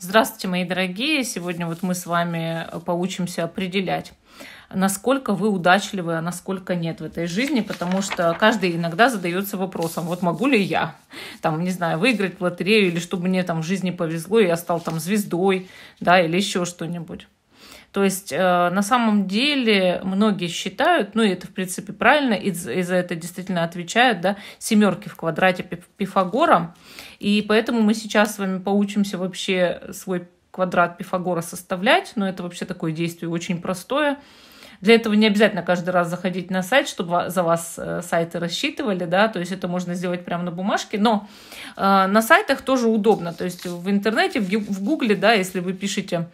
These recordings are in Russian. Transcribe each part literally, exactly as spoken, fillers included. Здравствуйте, мои дорогие! Сегодня вот мы с вами поучимся определять, насколько вы удачливы, а насколько нет в этой жизни, потому что каждый иногда задается вопросом, вот могу ли я, там, не знаю, выиграть в лотерею, или чтобы мне там в жизни повезло, и я стал там звездой, да, или еще что-нибудь. То есть на самом деле многие считают, ну и это в принципе правильно, и за это действительно отвечают, да, семерки в квадрате Пифагора. И поэтому мы сейчас с вами поучимся вообще свой квадрат Пифагора составлять, но это вообще такое действие очень простое. Для этого не обязательно каждый раз заходить на сайт, чтобы за вас сайты рассчитывали, да, то есть это можно сделать прямо на бумажке, но э, на сайтах тоже удобно, то есть в интернете, в гугле, да, если вы пишете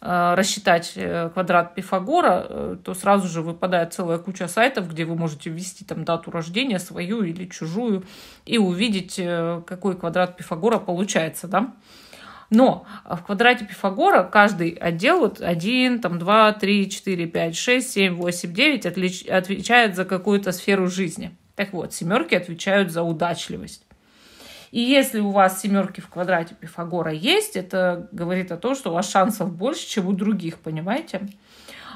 э, рассчитать квадрат Пифагора, э, то сразу же выпадает целая куча сайтов, где вы можете ввести там дату рождения свою или чужую и увидеть, э, какой квадрат Пифагора получается, да. Но в квадрате Пифагора каждый отдел, вот один, там, два, три, четыре, пять, шесть, семь, восемь, девять отлич... отвечает за какую-то сферу жизни. Так вот, семерки отвечают за удачливость. И если у вас семерки в квадрате Пифагора есть, это говорит о том, что у вас шансов больше, чем у других, понимаете?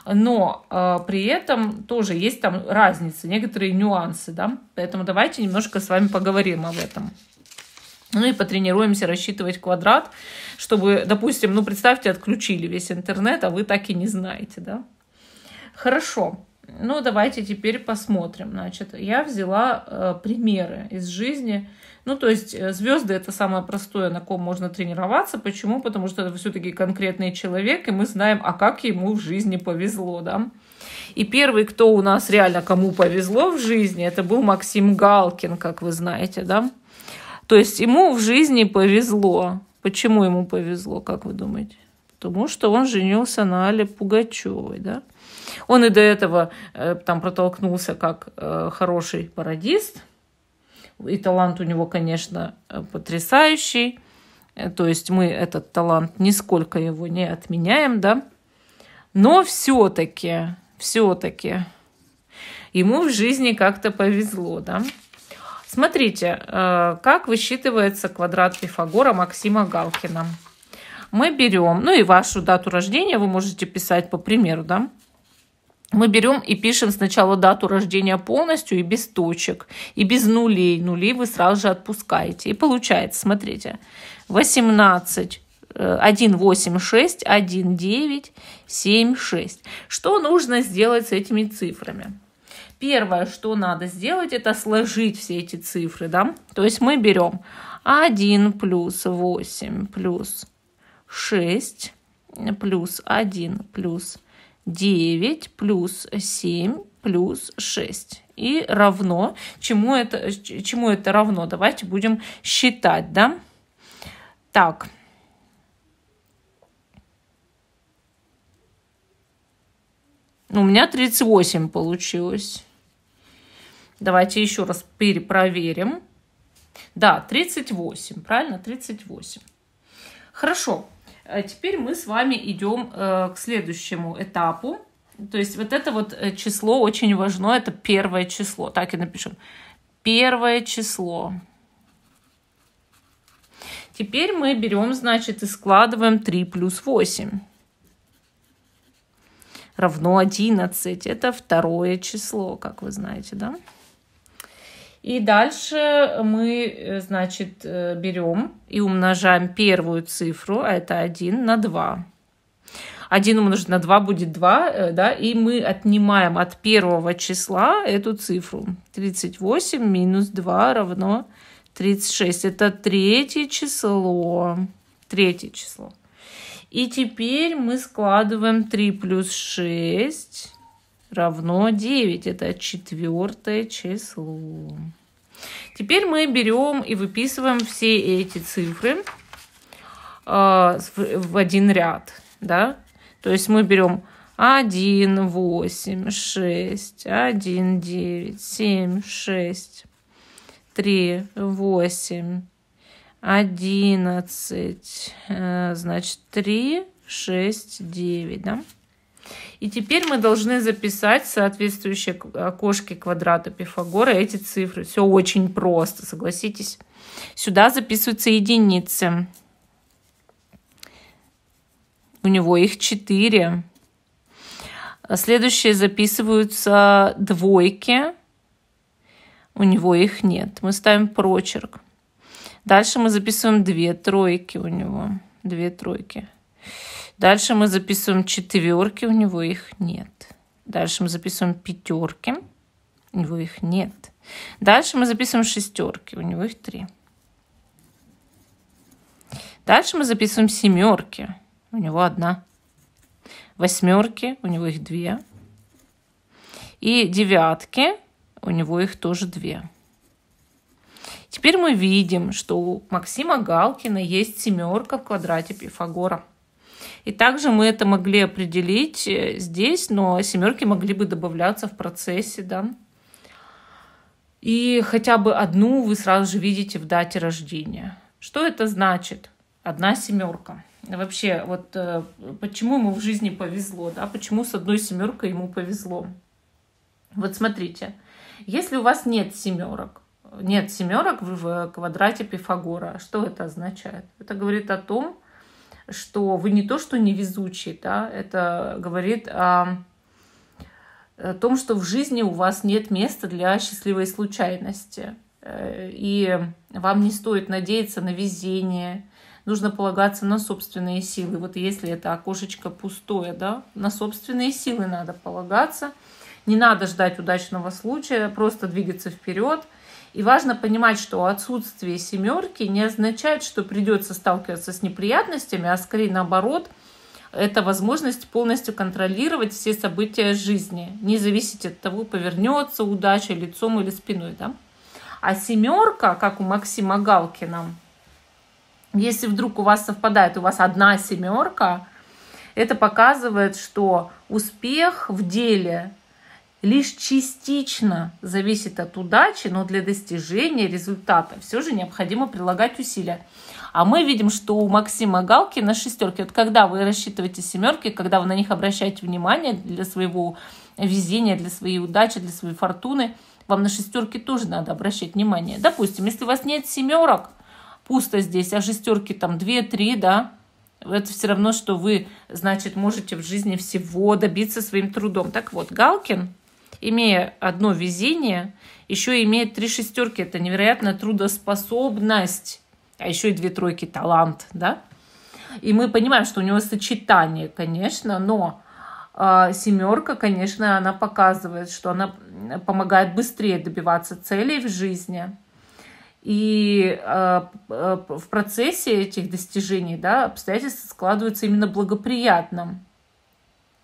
Но э, при этом тоже есть там разницы, некоторые нюансы, да? Поэтому давайте немножко с вами поговорим об этом. Ну и потренируемся рассчитывать квадрат, чтобы, допустим, ну представьте, отключили весь интернет, а вы так и не знаете, да? Хорошо, ну давайте теперь посмотрим. Значит, я взяла э, примеры из жизни. Ну то есть звезды — это самое простое, на ком можно тренироваться. Почему? Потому что это все-таки конкретный человек, и мы знаем, а как ему в жизни повезло, да? И первый, кто у нас реально кому повезло в жизни, это был Максим Галкин, как вы знаете, да? То есть ему в жизни повезло. Почему ему повезло, как вы думаете? Потому что он женился на Алле Пугачевой, да? Он и до этого э, там протолкнулся как э, хороший пародист. И талант у него, конечно, потрясающий. То есть мы этот талант нисколько его не отменяем, да? Но все-таки, все-таки ему в жизни как-то повезло, да? Смотрите, как высчитывается квадрат Пифагора Максима Галкина. Мы берем, ну и вашу дату рождения вы можете писать по примеру, да? Мы берем и пишем сначала дату рождения полностью и без точек, и без нулей. Нули вы сразу же отпускаете. И получается, смотрите, восемнадцать. один, восемь, шесть, один, девять, семь, шесть. Что нужно сделать с этими цифрами? Первое, что надо сделать, это сложить все эти цифры, да? То есть мы берем один плюс восемь плюс шесть плюс один плюс девять плюс семь плюс шесть. И равно. Чему это, чему это равно? Давайте будем считать, да? Так. У меня тридцать восемь получилось. Давайте еще раз перепроверим. Да, тридцать восемь, правильно? тридцать восемь. Хорошо. Теперь мы с вами идем к следующему этапу. То есть вот это вот число очень важно. Это первое число. Так и напишем. Первое число. Теперь мы берем, значит, и складываем три плюс восемь. Равно одиннадцать. Это второе число, как вы знаете, да? И дальше мы, значит, берем и умножаем первую цифру, а это один на два. один умножить на два будет два, да? И мы отнимаем от первого числа эту цифру. тридцать восемь минус два равно тридцать шесть. Это третье число. Третье число. И теперь мы складываем три плюс шесть равно девять. Это четвертое число. Теперь мы берем и выписываем все эти цифры э, в один ряд. Да? То есть мы берем один, восемь, шесть, один, девять, семь, шесть, три, восемь, одиннадцать, значит, три, шесть, девять, да? И теперь мы должны записать соответствующие окошки квадрата Пифагора эти цифры. Все очень просто, согласитесь. Сюда записываются единицы. У него их четыре. Следующие записываются двойки. У него их нет. Мы ставим прочерк. Дальше мы записываем две тройки у него. Две тройки. Дальше мы записываем четверки. У него их нет. Дальше мы записываем пятерки. У него их нет. Дальше мы записываем шестерки. У него их три. Дальше мы записываем семерки. У него одна. Восьмерки, у него их две. И девятки, у него их тоже две. Теперь мы видим, что у Максима Галкина есть семерка в квадрате Пифагора. И также мы это могли определить здесь, но семерки могли бы добавляться в процессе, да. И хотя бы одну вы сразу же видите в дате рождения. Что это значит? Одна семерка. Вообще, вот почему ему в жизни повезло, да? Почему с одной семеркой ему повезло? Вот смотрите, если у вас нет семерок, нет семерок в квадрате Пифагора, что это означает? Это говорит о том, что вы не то что невезучий, да? Это говорит о, о том, что в жизни у вас нет места для счастливой случайности, и вам не стоит надеяться на везение. Нужно полагаться на собственные силы. Вот если это окошечко пустое, да, на собственные силы надо полагаться. Не надо ждать удачного случая, просто двигаться вперед. И важно понимать, что отсутствие семерки не означает, что придется сталкиваться с неприятностями, а скорее наоборот, это возможность полностью контролировать все события жизни. Не зависеть от того, повернется удача лицом или спиной, да? А семерка, как у Максима Галкина, если вдруг у вас совпадает, у вас одна семерка, это показывает, что успех в деле лишь частично зависит от удачи, но для достижения результата все же необходимо прилагать усилия. А мы видим, что у Максима Галкина шестерки. Вот когда вы рассчитываете семерки, когда вы на них обращаете внимание для своего везения, для своей удачи, для своей фортуны, вам на шестерки тоже надо обращать внимание. Допустим, если у вас нет семерок, пусто здесь, а шестерки там две-три, да, это все равно, что вы, значит, можете в жизни всего добиться своим трудом. Так вот, Галкин, имея одно везение, еще имеет три шестерки. Это невероятная трудоспособность, а еще и две тройки талант, да. И мы понимаем, что у него сочетание, конечно, но э, семерка, конечно, она показывает, что она помогает быстрее добиваться целей в жизни. И э, э, в процессе этих достижений, да, обстоятельства складываются именно благоприятно.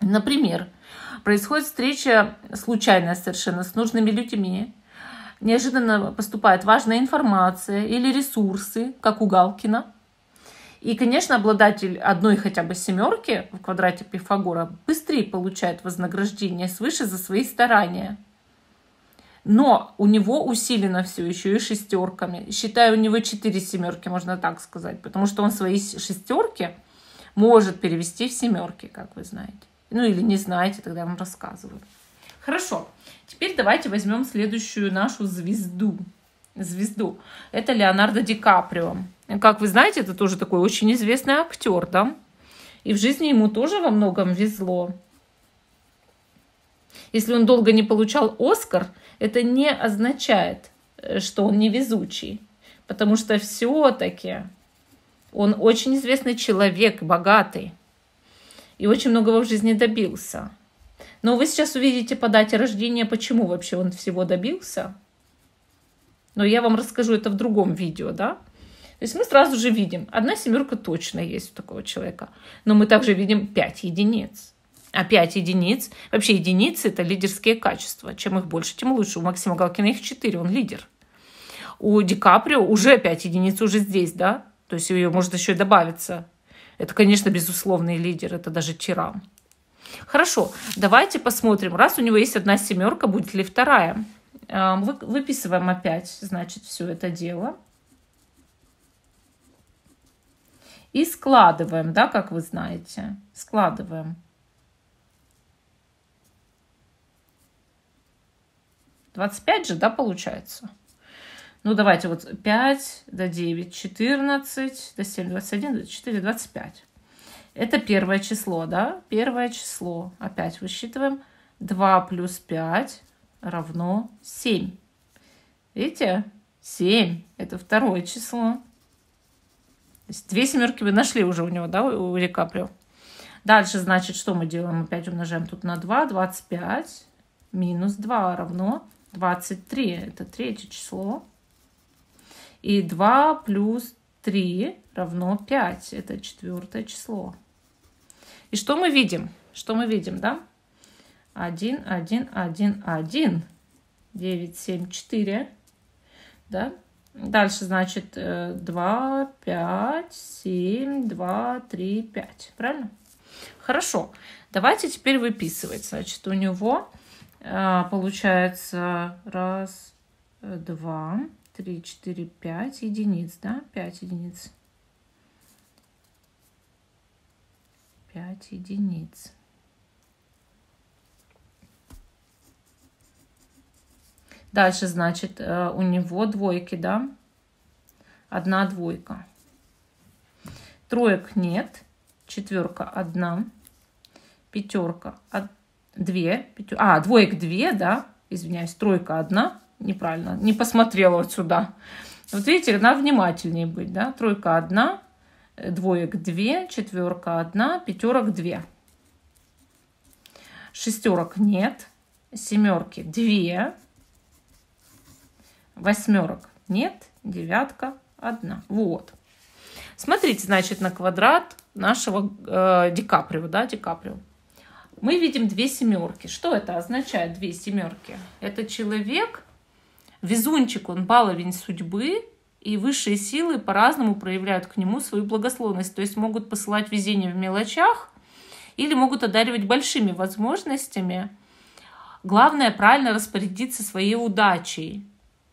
Например, происходит встреча случайная совершенно с нужными людьми, неожиданно поступает важная информация или ресурсы, как у Галкина. И, конечно, обладатель одной хотя бы семерки в квадрате Пифагора быстрее получает вознаграждение свыше за свои старания. Но у него усилено все еще и шестерками. Считаю, у него четыре семерки, можно так сказать. Потому что он свои шестерки может перевести в семерки, как вы знаете. Ну или не знаете, тогда я вам рассказываю. Хорошо. Теперь давайте возьмем следующую нашу звезду. Звезду. Это Леонардо Ди Каприо. Как вы знаете, это тоже такой очень известный актер, да? И в жизни ему тоже во многом везло. Если он долго не получал Оскар, это не означает, что он невезучий. Потому что все-таки он очень известный человек, богатый. И очень многого в жизни добился. Но вы сейчас увидите по дате рождения, почему вообще он всего добился. Но я вам расскажу это в другом видео, да? То есть мы сразу же видим, одна семерка точно есть у такого человека. Но мы также видим пять единиц. Опять единиц. Вообще единицы – это лидерские качества. Чем их больше, тем лучше. У Максима Галкина их четыре, он лидер. У Ди Каприо уже пять единиц уже здесь, да? То есть ее может еще и добавиться. Это, конечно, безусловный лидер. Это даже тиран. Хорошо, давайте посмотрим. Раз у него есть одна семерка, будет ли вторая? Выписываем опять, значит, все это дело. И складываем, да, как вы знаете. Складываем. двадцать пять же, да, получается? Ну, давайте вот пять до девять, четырнадцать, до семь, двадцать один, до четыре, двадцать пять. Это первое число, да? Первое число. Опять высчитываем. два плюс пять равно семь. Видите? семь. Это второе число. Две семерки вы нашли уже у него, да, у Ди Каприо. Дальше, значит, что мы делаем? Опять умножаем тут на два. двадцать пять минус два равно двадцать три. Это третье число. И два плюс три равно пять. Это четвертое число. И что мы видим? Что мы видим, да? один, один, один, один. девять, семь, четыре. Да? Дальше, значит, два, пять, семь, два, три, пять. Правильно? Хорошо. Давайте теперь выписывать. Значит, у него получается раз, два, три, четыре, пять единиц, да? пять единиц. пять единиц. Дальше, значит, у него двойки, да? Одна двойка. Троек нет. Четверка одна. Пятерка две. Пятер... А, двоек две, да? Извиняюсь, тройка одна. Неправильно, не посмотрела вот сюда. Вот видите, надо внимательнее быть, да? Тройка одна, двоек две, четверка одна, пятерок две. Шестерок нет. Семерки две. Восьмерок нет, девятка одна. Вот. Смотрите, значит, на квадрат нашего э, Ди Каприо, да, Ди Каприо. Мы видим две семерки. Что это означает, две семерки? Это человек, везунчик, он баловень судьбы, и высшие силы по-разному проявляют к нему свою благословность. То есть могут посылать везение в мелочах или могут одаривать большими возможностями. Главное, правильно распорядиться своей удачей.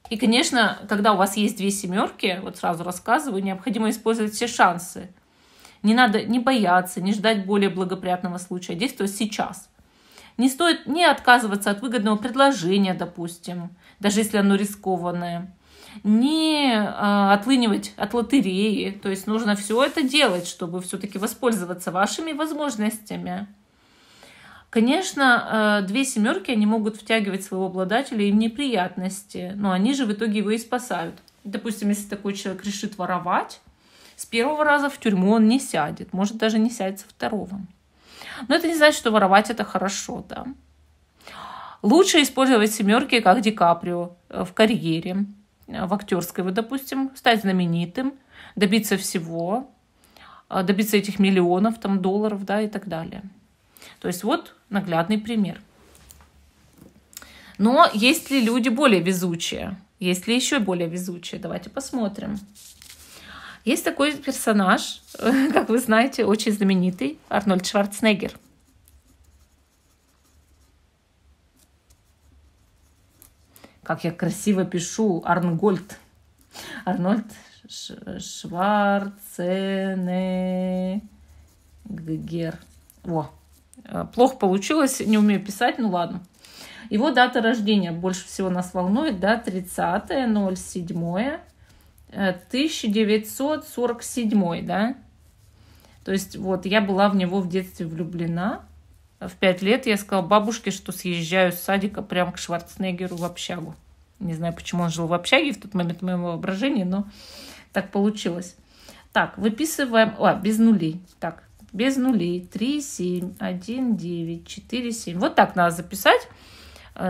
И, конечно, когда у вас есть две семерки, вот сразу рассказываю, необходимо использовать все шансы. Не надо не бояться, не ждать более благоприятного случая, действовать сейчас. Не стоит не отказываться от выгодного предложения, допустим, даже если оно рискованное. Не э, отлынивать от лотереи, то есть нужно все это делать, чтобы все-таки воспользоваться вашими возможностями. Конечно, две семерки, они могут втягивать своего обладателя и в неприятности, но они же в итоге его и спасают. Допустим, если такой человек решит воровать, с первого раза в тюрьму он не сядет, может даже не сядет со второго. Но это не значит, что воровать это хорошо, да. Лучше использовать семерки, как Ди Каприо, в карьере, в актерской, вот, допустим, стать знаменитым, добиться всего, добиться этих миллионов там, долларов, да, и так далее. То есть вот наглядный пример. Но есть ли люди более везучие? Есть ли еще более везучие? Давайте посмотрим. Есть такой персонаж, как вы знаете, очень знаменитый, Арнольд Шварценеггер. Как я красиво пишу, Арнгольд. Арнольд Шварценеггер. Во. Плохо получилось, не умею писать, ну ладно. Его дата рождения больше всего нас волнует, да, тридцатое ноль седьмое тысяча девятьсот сорок седьмое, да. То есть вот я была в него в детстве влюблена. В пять лет я сказала бабушке, что съезжаю с садика прямо к Шварценеггеру в общагу. Не знаю, почему он жил в общаге в тот момент в моем воображении, но так получилось. Так, выписываем... О, без нулей. Так. Без нулей. три, семь, один, девять, четыре, семь. Вот так надо записать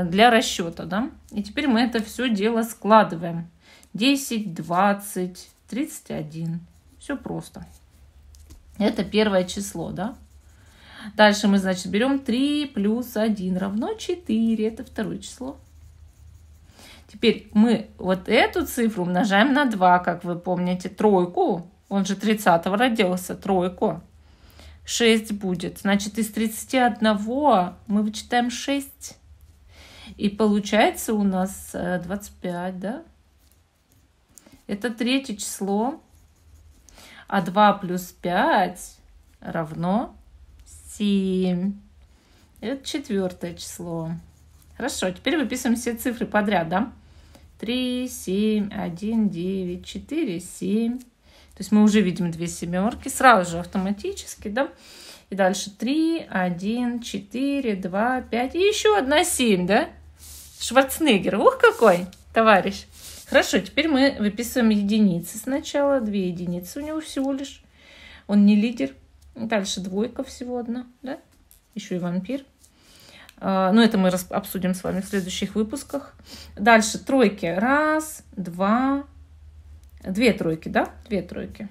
для расчета, да? И теперь мы это все дело складываем. десять, двадцать, тридцать один. Все просто. Это первое число, да? Дальше мы, значит, берем три плюс один равно четыре. Это второе число. Теперь мы вот эту цифру умножаем на два, как вы помните. Тройку. Он же тридцатого родился. Тройку. шесть будет. Значит, из тридцати одного мы вычитаем шесть. И получается у нас двадцать пять, да? Это третье число. А два плюс пять равно семь. Это четвертое число. Хорошо, теперь выписываем все цифры подряд, да? три, семь, один, девять, четыре, семь. То есть мы уже видим две семерки сразу же автоматически, да? И дальше три, один, четыре, два, пять. И еще одна семь, да? Шварценеггер. Ух, какой товарищ. Хорошо, теперь мы выписываем единицы сначала. Две единицы у него всего лишь. Он не лидер. Дальше двойка всего одна, да? Еще и вампир. Но это мы обсудим с вами в следующих выпусках. Дальше тройки. Раз, два, две тройки, да? Две тройки.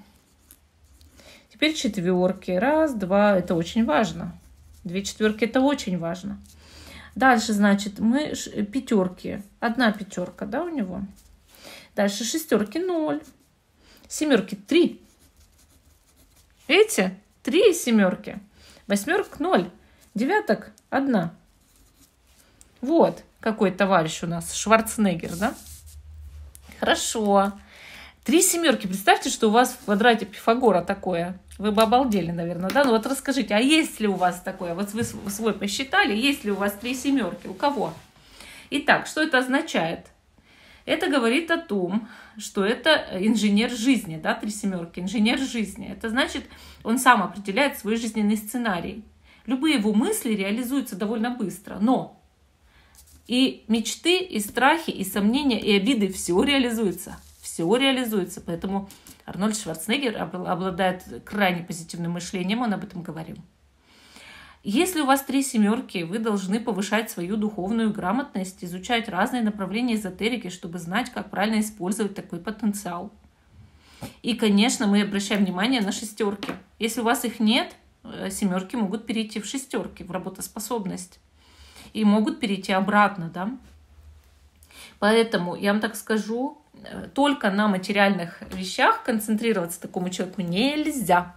Теперь четверки. Раз, два. Это очень важно. Две четверки. Это очень важно. Дальше, значит, мы пятерки. Одна пятерка, да, у него. Дальше шестерки ноль. Семерки три. Видите? Три семерки. Восьмерок ноль. Девяток одна. Вот какой товарищ у нас, Шварценеггер, да? Хорошо. Три семерки. Представьте, что у вас в квадрате Пифагора такое. Вы бы обалдели, наверное, да? Ну вот расскажите, а есть ли у вас такое? Вот вы свой посчитали, есть ли у вас три семерки? У кого? Итак, что это означает? Это говорит о том, что это инженер жизни, да, три семерки, инженер жизни. Это значит, он сам определяет свой жизненный сценарий. Любые его мысли реализуются довольно быстро, но... И мечты, и страхи, и сомнения, и обиды, все реализуется. Все реализуется. Поэтому Арнольд Шварценеггер обладает крайне позитивным мышлением, он об этом говорил. Если у вас три семерки, вы должны повышать свою духовную грамотность, изучать разные направления эзотерики, чтобы знать, как правильно использовать такой потенциал. И, конечно, мы обращаем внимание на шестерки. Если у вас их нет, семерки могут перейти в шестерки, в работоспособность. И могут перейти обратно, да. Поэтому, я вам так скажу, только на материальных вещах концентрироваться такому человеку нельзя.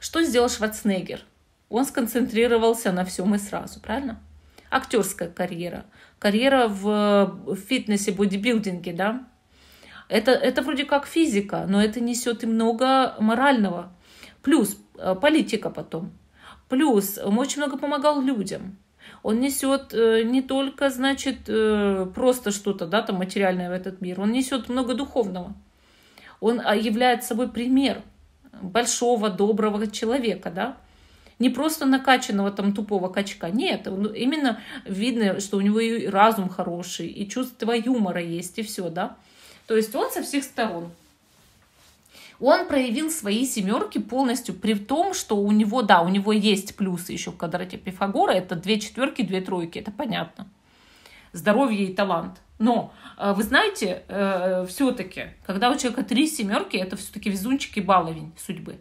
Что сделал Шварценеггер? Он сконцентрировался на всем и сразу, правильно? Актерская карьера, карьера в фитнесе, бодибилдинге, да? Это, это вроде как физика, но это несет и много морального. Плюс политика потом. Плюс он очень много помогал людям. Он несет не только, значит, просто что-то, да, там материальное в этот мир. Он несет много духовного. Он является собой пример большого, доброго человека, да. Не просто накачанного там тупого качка. Нет, именно видно, что у него и разум хороший, и чувство юмора есть, и все, да. То есть он со всех сторон. Он проявил свои семерки полностью, при том, что у него, да, у него есть плюсы еще в квадрате Пифагора. Это две четверки, две тройки, это понятно. Здоровье и талант. Но вы знаете, все-таки, когда у человека три семерки, это все-таки везунчик и баловень судьбы.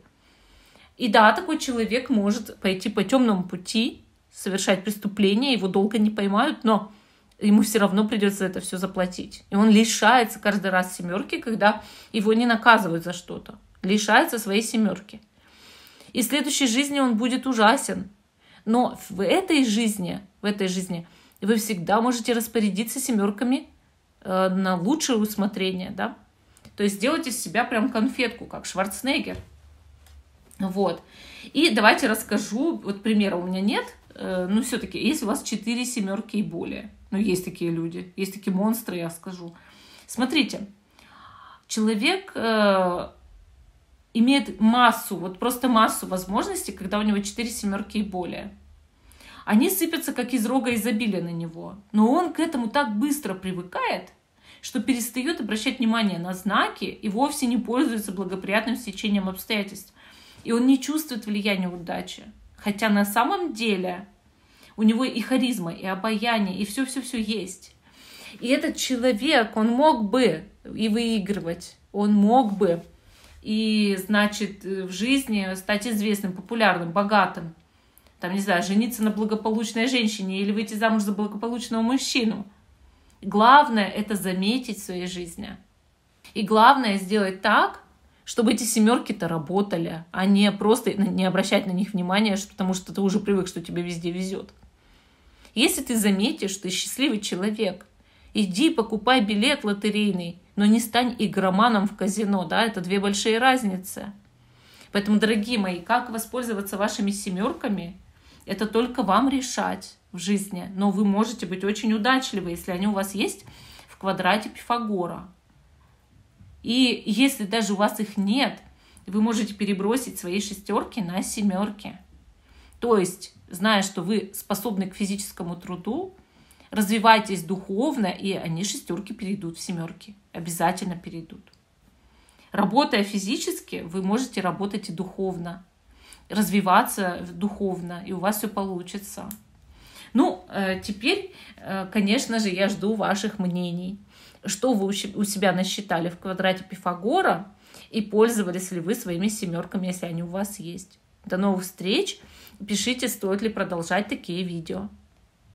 И да, такой человек может пойти по темному пути, совершать преступления, его долго не поймают, но ему все равно придется это все заплатить. И он лишается каждый раз семерки, когда его не наказывают за что-то. Лишается своей семерки. И в следующей жизни он будет ужасен. Но в этой жизни, в этой жизни вы всегда можете распорядиться семерками э, на лучшее усмотрение, да? То есть сделайте из себя прям конфетку, как Шварценеггер. Вот. И давайте расскажу, вот примера у меня нет, э, но все-таки есть у вас четыре семерки и более. Ну, есть такие люди, есть такие монстры, я скажу. Смотрите, человек э, имеет массу, вот просто массу возможностей, когда у него четыре семерки и более. Они сыпятся, как из рога изобилия на него. Но он к этому так быстро привыкает, что перестает обращать внимание на знаки и вовсе не пользуется благоприятным стечением обстоятельств. И он не чувствует влияния удачи. Хотя на самом деле... У него и харизма, и обаяние, и все-все-все есть. И этот человек, он мог бы и выигрывать, он мог бы и, значит, в жизни стать известным, популярным, богатым. Там, не знаю, жениться на благополучной женщине или выйти замуж за благополучного мужчину. Главное — это заметить в своей жизни. И главное — сделать так, чтобы эти семерки-то работали, а не просто не обращать на них внимания, потому что ты уже привык, что тебе везде везет. Если ты заметишь, что ты счастливый человек, иди покупай билет лотерейный, но не стань игроманом в казино, да, это две большие разницы. Поэтому, дорогие мои, как воспользоваться вашими семерками, это только вам решать в жизни, но вы можете быть очень удачливы, если они у вас есть в квадрате Пифагора. И если даже у вас их нет, вы можете перебросить свои шестерки на семерки. То есть, зная, что вы способны к физическому труду, развивайтесь духовно, и они, шестерки, перейдут в семерки. Обязательно перейдут. Работая физически, вы можете работать и духовно, развиваться духовно, и у вас все получится. Ну, теперь, конечно же, я жду ваших мнений. Что вы у себя насчитали в квадрате Пифагора, и пользовались ли вы своими семерками, если они у вас есть. До новых встреч. Пишите, стоит ли продолжать такие видео.